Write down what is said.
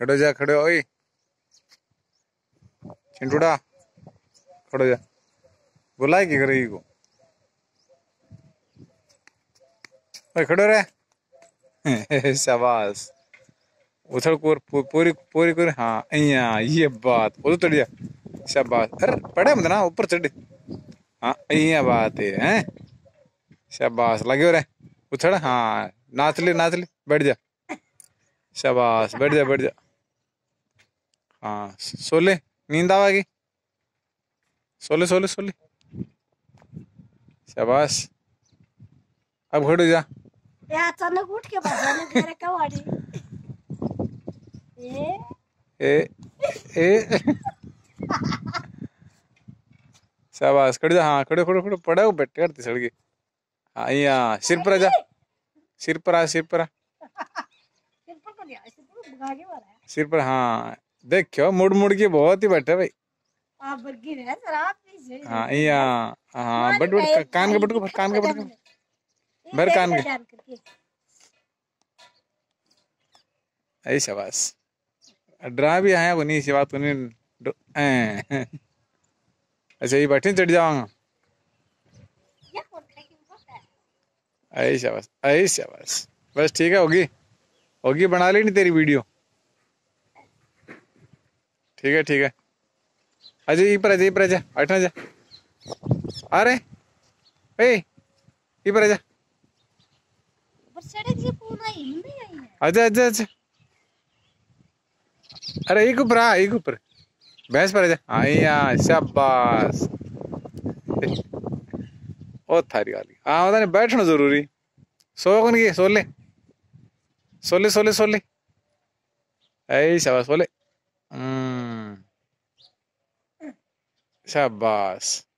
खड़ो जा, खड़ो ओए चिंटूड़ा, खड़ो जा, बुलाए की करेगी को, ओए खड़ो रे शाबाश, उथड़ कोर पूरी पूरी कोर, हाँ यहाँ ये बात, वो तो चढ़ जा शाबाश, अरे पड़े मत ना ऊपर चढ़, हाँ यहाँ बात है शाबाश, लगे हो रे उथड़, हाँ नाच ले नाच ले, बैठ जा शाबाश, बैठ जा बैठ जा, हाँ सोले नींद आवागी, सोले सोले सोले शाबाश, अब खड़ो जा, अचानक उठ के शाबाश, खड़ो जा, हाँ खड़ो खड़ो खड़ो, पड़ा हो बैठ करती सड़की, हाँ यहाँ सिर पर जा, सिर पर आ, सिर पर आ, सिर पर, हाँ देखो मुड़ मुड़ के बहुत ही बैठा भाई, हाँ यहाँ, हाँ बट बट कान के बटको, कान के बटको भर, कान के ऐ शाबाश, डरा भी आया वो नहीं, बात नहीं, अच्छा ये बैठे चढ़ जाऊंगा, ऐ शाबाश ऐ शाबाश, बस ठीक है, होगी होगी, बना लेनी तेरी वीडियो, ठीक है ठीक है, अजय ये पर, अजय ये पर, अजय बैठना जा, अरे ए ये पर, अजय अजय अजय अजय, अरे एक ऊपर आ, एक ऊपर भैंस पर, अजय हाँ यहाँ शाबाश, ओ थारी वाली, हाँ पता नहीं बैठना जरूरी, सो कौन की, सोले सोले सोले सोले, ऐ शाबाश बोले, शाबाश।